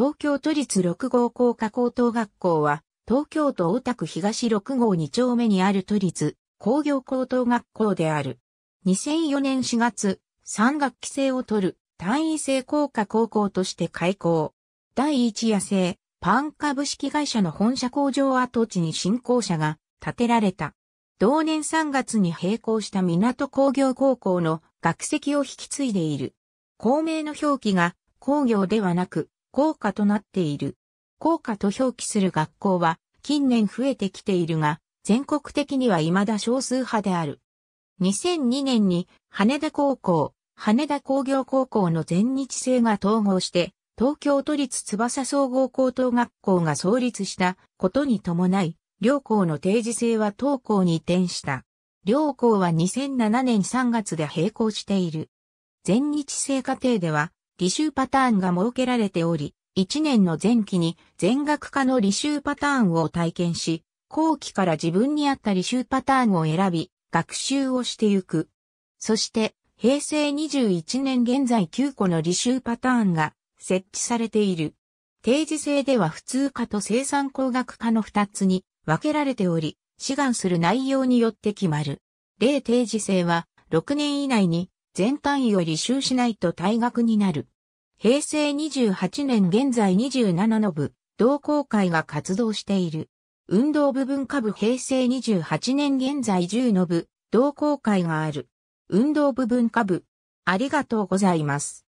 東京都立六郷工科高等学校は、東京都大田区東六郷2丁目にある都立工業高等学校である。2004年4月、3学期制を取る単位制工科高校として開校。第一野生パン株式会社の本社工場跡地に新校舎が建てられた。同年3月に閉校した港工業高校の学籍を引き継いでいる。校名の表記が工業ではなく、工科となっている。工科と表記する学校は近年増えてきているが、全国的には未だ少数派である。2002年に羽田高校、羽田工業高校の全日制が統合して、東京都立翼総合高等学校が創立したことに伴い、両校の定時制は当校に移転した。両校は2007年3月で閉校している。全日制課程では、履修パターンが設けられており、1年の前期に全学科の履修パターンを体験し、後期から自分に合った履修パターンを選び、学習をしてゆく。そして、平成21年現在9個の履修パターンが設置されている。定時制では普通科と生産工学科の2つに分けられており、志願する内容によって決まる。例定時制は6年以内に、全単位を履修しないと退学になる。平成28年現在27の部、同好会が活動している。運動部文化部平成28年現在10の部、同好会がある。運動部文化部。ありがとうございます。